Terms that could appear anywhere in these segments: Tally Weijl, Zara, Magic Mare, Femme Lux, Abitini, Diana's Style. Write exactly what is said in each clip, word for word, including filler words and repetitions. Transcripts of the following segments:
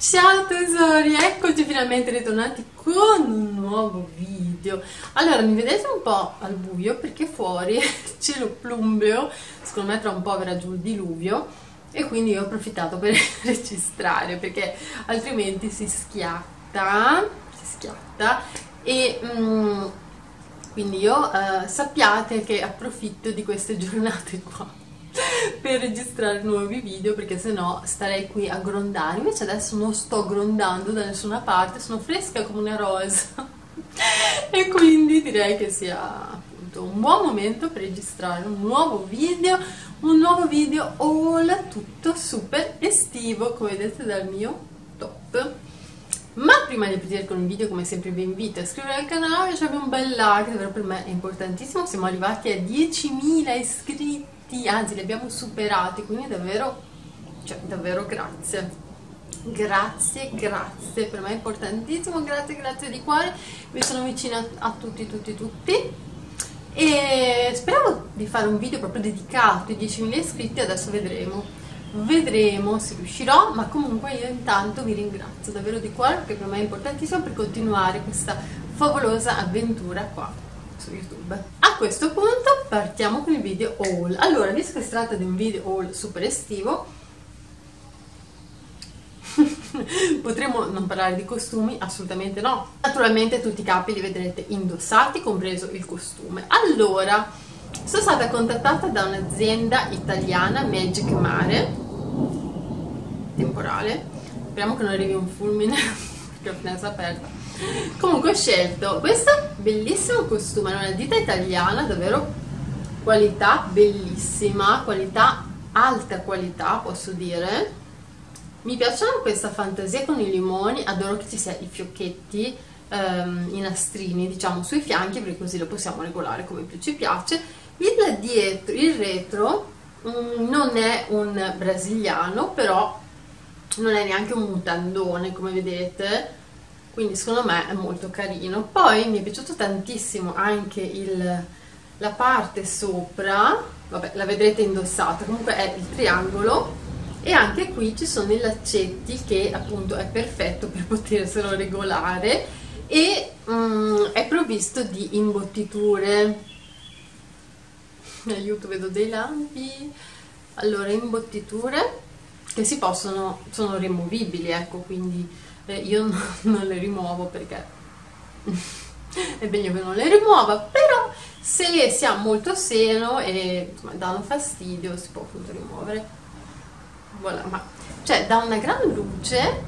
Ciao tesori, eccoci finalmente ritornati con un nuovo video. Allora, mi vedete un po' al buio perché fuori cielo plumbeo, secondo me tra un po' verrà giù il diluvio e quindi io ho approfittato per registrare perché altrimenti si schiatta, si schiatta e mm, quindi io eh, sappiate che approfitto di queste giornate qua per registrare nuovi video perché sennò starei qui a grondare. Invece adesso non sto grondando da nessuna parte, sono fresca come una rosa e quindi direi che sia appunto un buon momento per registrare un nuovo video, un nuovo video all tutto super estivo come vedete dal mio top. Ma prima di partire con il video, come sempre vi invito a iscrivervi al canale, lasciarvi un bel like, davvero per me è importantissimo. Siamo arrivati a diecimila iscritti, anzi li abbiamo superati, quindi davvero, cioè davvero grazie, grazie, grazie, per me è importantissimo, grazie, grazie di cuore, mi sono vicina a tutti, tutti, tutti e speriamo di fare un video proprio dedicato ai diecimila iscritti. Adesso vedremo, vedremo se riuscirò, ma comunque io intanto vi ringrazio davvero di cuore perché per me è importantissimo per continuare questa favolosa avventura qua su YouTube. A questo punto partiamo con il video haul. Allora, visto che si tratta di un video haul super estivo potremmo non parlare di costumi? Assolutamente no. Naturalmente tutti i capi li vedrete indossati, compreso il costume. Allora, sono stata contattata da un'azienda italiana, Magic Mare. Temporale, speriamo che non arrivi un fulmine perché ho la finestra aperta. Comunque ho scelto questo bellissimo costume, è una ditta italiana, davvero qualità bellissima, qualità, alta qualità posso dire. Mi piacciono questa fantasia con i limoni, adoro che ci sia i fiocchetti, ehm, i nastrini diciamo sui fianchi perché così lo possiamo regolare come più ci piace. Il dietro, il retro mh, non è un brasiliano però non è neanche un mutandone come vedete, quindi secondo me è molto carino. Poi mi è piaciuto tantissimo anche il, la parte sopra, vabbè la vedrete indossata, comunque è il triangolo e anche qui ci sono i laccetti che appunto è perfetto per poterselo regolare e um, è provvisto di imbottiture. Aiuto, vedo dei lampi. Allora, imbottiture che si possono, sono rimovibili, ecco, quindi io non le rimuovo perché è meglio che non le rimuova, però se si ha molto seno e insomma, danno fastidio si può appunto rimuovere. Voilà, ma cioè dà una gran luce,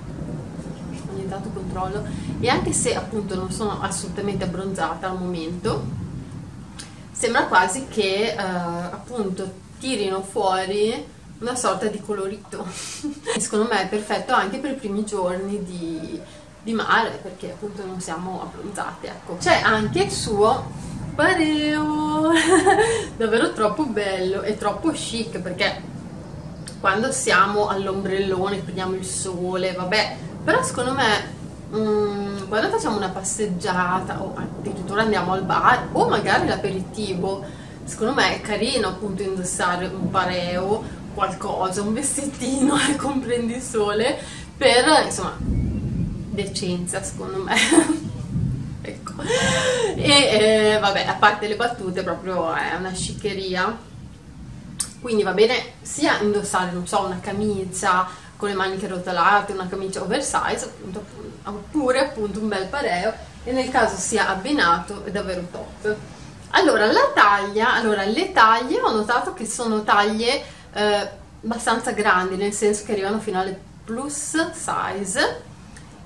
ogni tanto controllo, e anche se appunto non sono assolutamente abbronzata al momento sembra quasi che eh, appunto tirino fuori una sorta di colorito secondo me è perfetto anche per i primi giorni di, di mare perché appunto non siamo abbronzate, ecco. C'è anche il suo pareo davvero troppo bello e troppo chic perché quando siamo all'ombrellone prendiamo il sole, vabbè, però secondo me mh, quando facciamo una passeggiata o addirittura andiamo al bar o magari l'aperitivo, secondo me è carino appunto indossare un pareo, qualcosa, un vestitino al comprendisole per insomma decenza secondo me ecco. E eh, vabbè, a parte le battute proprio è eh, una sciccheria, quindi va bene sia indossare non so una camicia con le maniche rotolate, una camicia oversize appunto, oppure appunto un bel pareo e nel caso sia abbinato è davvero top. Allora la taglia, allora le taglie ho notato che sono taglie Eh, abbastanza grandi, nel senso che arrivano fino alle plus size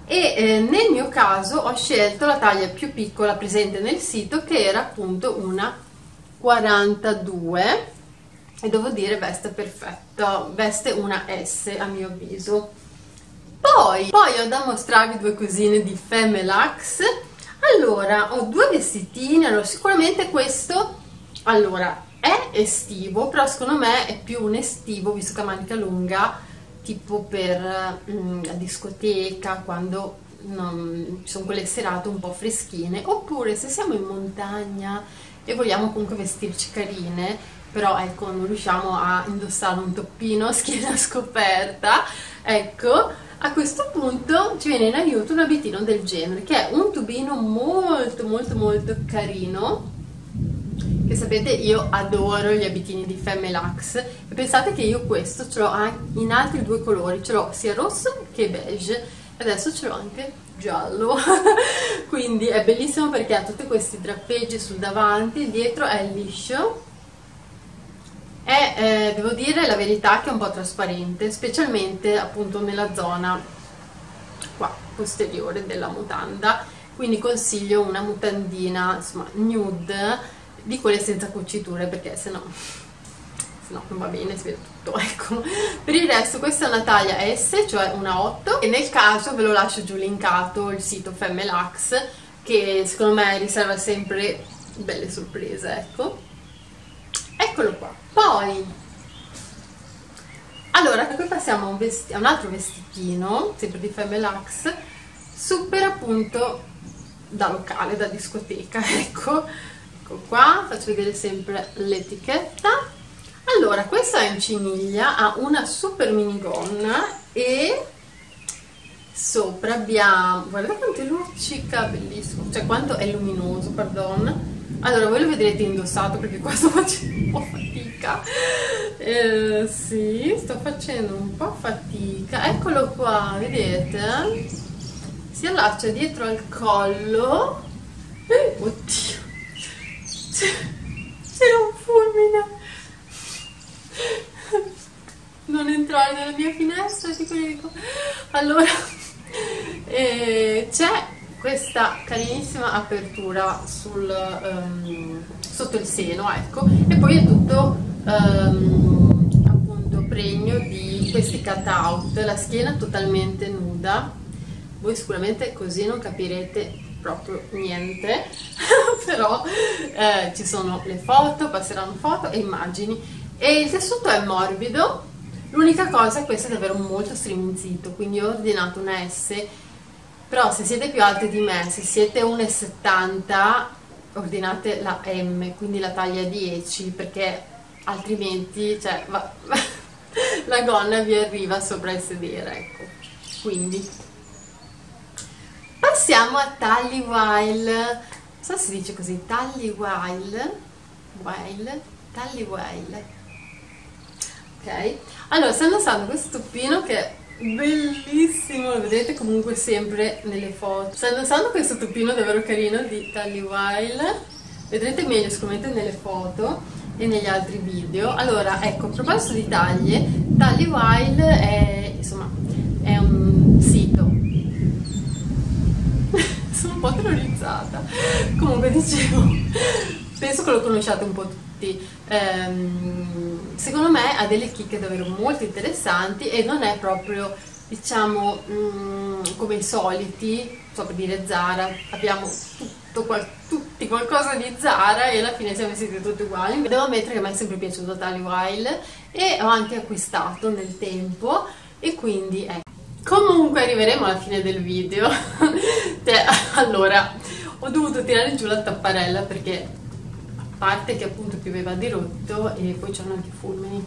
e eh, nel mio caso ho scelto la taglia più piccola presente nel sito che era appunto una quarantadue e devo dire veste perfetta, veste una S a mio avviso. Poi, poi ho da mostrarvi due cosine di Femme Lux. Allora ho due vestitini, allora sicuramente questo allora è estivo, però secondo me è più un estivo visto che a manica lunga tipo per mm, la discoteca quando non, ci sono quelle serate un po' freschine, oppure se siamo in montagna e vogliamo comunque vestirci carine però ecco non riusciamo a indossare un toppino schiena scoperta, ecco a questo punto ci viene in aiuto un abitino del genere, che è un tubino molto molto molto carino, che sapete io adoro gli abitini di Femme Lux, e pensate che io questo ce l'ho anche in altri due colori, ce l'ho sia rosso che beige, adesso ce l'ho anche giallo quindi è bellissimo perché ha tutti questi drappeggi sul davanti, dietro è liscio e eh, devo dire la verità che è un po' trasparente, specialmente appunto nella zona qua posteriore della mutanda, quindi consiglio una mutandina insomma nude, di quelle senza cuciture, perché sennò no non va bene, si vede tutto, ecco. Per il resto questa è una taglia S, cioè una otto, e nel caso ve lo lascio giù linkato il sito Femme Lux, che secondo me riserva sempre belle sorprese, ecco. Eccolo qua. Poi allora qui passiamo a un, vesti- a un altro vestitino sempre di Femme Lux, super appunto da locale, da discoteca, ecco. Ecco qua, faccio vedere sempre l'etichetta. Allora, questa è in ciniglia, ha una super minigonna e sopra abbiamo, guardate quanto è luccica, bellissimo, cioè quanto è luminoso, pardon. Allora, voi lo vedrete indossato perché qua sto facendo un po' fatica, eh, sì, sto facendo un po' fatica, eccolo qua, vedete? Si allaccia dietro al collo, eh, oddio, c'era un fulmine! Non entrare nella mia finestra, ti prego. Allora, eh, c'è questa carinissima apertura sul, um, sotto il seno, ecco, e poi è tutto um, appunto pregno di questi cut out, la schiena totalmente nuda. Voi sicuramente così non capirete proprio niente però eh, ci sono le foto, passeranno foto e immagini, e il tessuto è morbido. L'unica cosa è che questo è davvero molto striminzito, quindi ho ordinato una S, però se siete più alti di me, se siete uno e settanta ordinate la M, quindi la taglia dieci, perché altrimenti cioè, va, la gonna vi arriva sopra il sedere, ecco. Quindi passiamo a Tally Weijl, non so se si dice così, Tally Weijl, Weijl, Tally Weijl, ok? Allora, stiamo usando questo toppino che è bellissimo, lo vedete comunque sempre nelle foto. Stiamo usando questo toppino davvero carino di Tally Weijl, vedrete meglio sicuramente nelle foto e negli altri video. Allora, ecco, a proposito di taglie, Tally Weijl è, insomma, è un sito. Sono un po' terrorizzata. Comunque dicevo, penso che lo conosciate un po' tutti. Ehm, secondo me ha delle chicche davvero molto interessanti e non è proprio, diciamo, mh, come i soliti, so per dire Zara, abbiamo tutto, qual, tutti qualcosa di Zara e alla fine siamo vestiti tutti uguali. Devo ammettere che mi è sempre piaciuto Tally Weijl e ho anche acquistato nel tempo e quindi ecco. Comunque arriveremo alla fine del video. Cioè, allora, ho dovuto tirare giù la tapparella perché a parte che appunto pioveva di rotto e poi c'erano anche fulmini.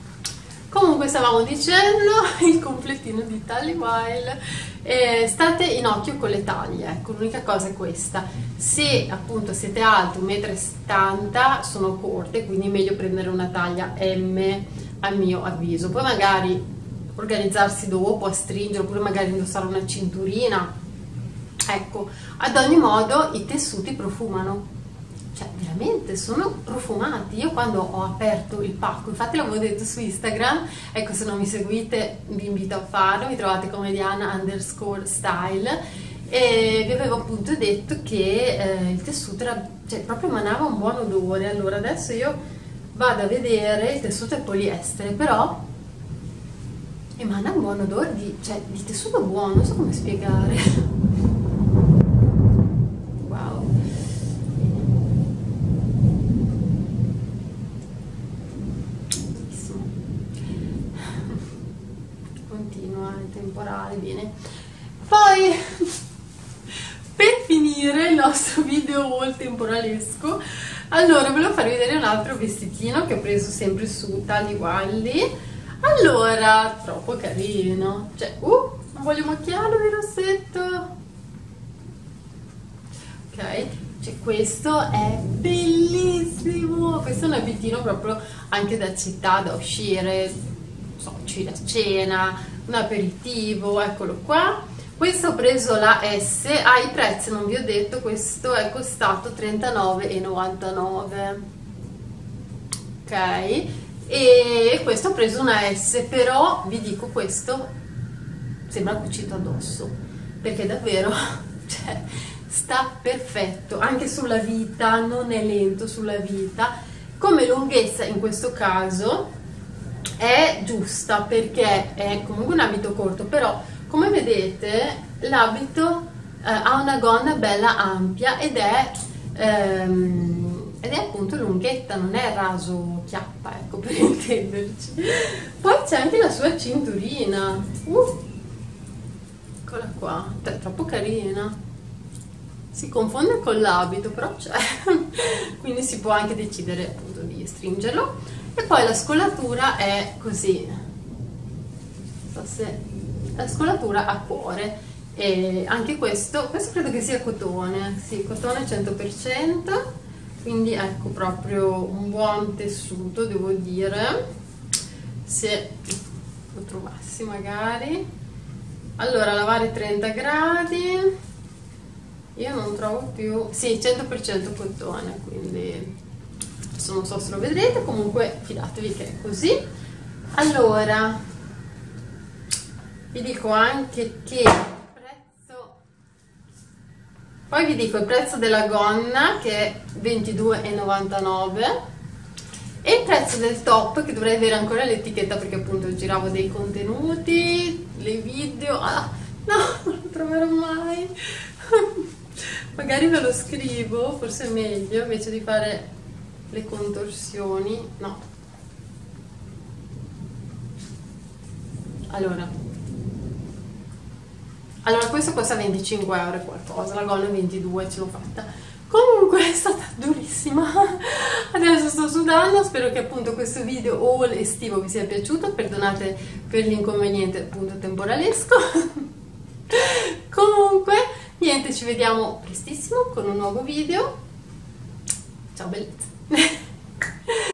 Comunque stavamo dicendo il completino di Tally Weijl, eh, state in occhio con le taglie, ecco, l'unica cosa è questa. Se appunto siete alti uno e settanta sono corte, quindi è meglio prendere una taglia M a mio avviso, poi magari organizzarsi dopo a stringere oppure magari indossare una cinturina, ecco. Ad ogni modo i tessuti profumano, cioè veramente sono profumati. Io quando ho aperto il pacco, infatti l'avevo detto su Instagram, ecco, se non mi seguite vi invito a farlo, mi trovate come Diana underscore style, e vi avevo appunto detto che eh, il tessuto era, cioè, proprio emanava un buon odore. Allora adesso io vado a vedere, il tessuto è poliestere però emana un buon odore di, cioè, di tessuto buono, non so come spiegare. Wow. Bellissimo. Continua il temporale, bene. Poi, per finire il nostro video molto temporalesco, allora volevo farvi vedere un altro vestitino che ho preso sempre su Tally Weijl. Allora, troppo carino, cioè, uh, Non voglio macchiarlo il rossetto. Ok, cioè, questo è bellissimo. Questo è un abitino proprio anche da città, da uscire, non so, uscire a cena, un aperitivo. Eccolo qua. Questo ho preso la S, ah, i prezzi non vi ho detto, questo è costato trentanove e novantanove, ok? E questo ho preso una S, però vi dico, questo sembra cucito addosso, perché davvero, cioè, sta perfetto, anche sulla vita, non è lento sulla vita. Come lunghezza in questo caso è giusta, perché è comunque un abito corto, però come vedete l'abito eh, ha una gonna bella ampia ed è, ehm, ed è appunto lunghetta, non è raso chiappa, ecco, per intenderci. Poi c'è anche la sua cinturina, uh, eccola qua, è troppo carina, si confonde con l'abito però c'è, quindi si può anche decidere appunto di stringerlo. E poi la scolatura è così, non so se... la scolatura a cuore, e anche questo, questo credo che sia cotone, sì, cotone cento per cento, quindi ecco proprio un buon tessuto, devo dire, se lo trovassi magari. Allora, lavare trenta gradi, io non trovo più, sì, cento per cento cotone, quindi adesso non so se lo vedrete, comunque fidatevi che è così. Allora, vi dico anche che il prezzo, poi vi dico il prezzo della gonna, che è ventidue e novantanove, e il prezzo del top, che dovrei avere ancora l'etichetta perché appunto giravo dei contenuti, le video, ah, no, non lo troverò mai, magari ve lo scrivo, forse è meglio invece di fare le contorsioni, no, allora. Allora, questo costa venticinque euro e qualcosa, la gonna ventidue, ce l'ho fatta. Comunque è stata durissima, adesso sto sudando, spero che appunto questo video haul estivo vi sia piaciuto, perdonate per l'inconveniente appunto temporalesco. Comunque, niente, ci vediamo prestissimo con un nuovo video, ciao bellezze!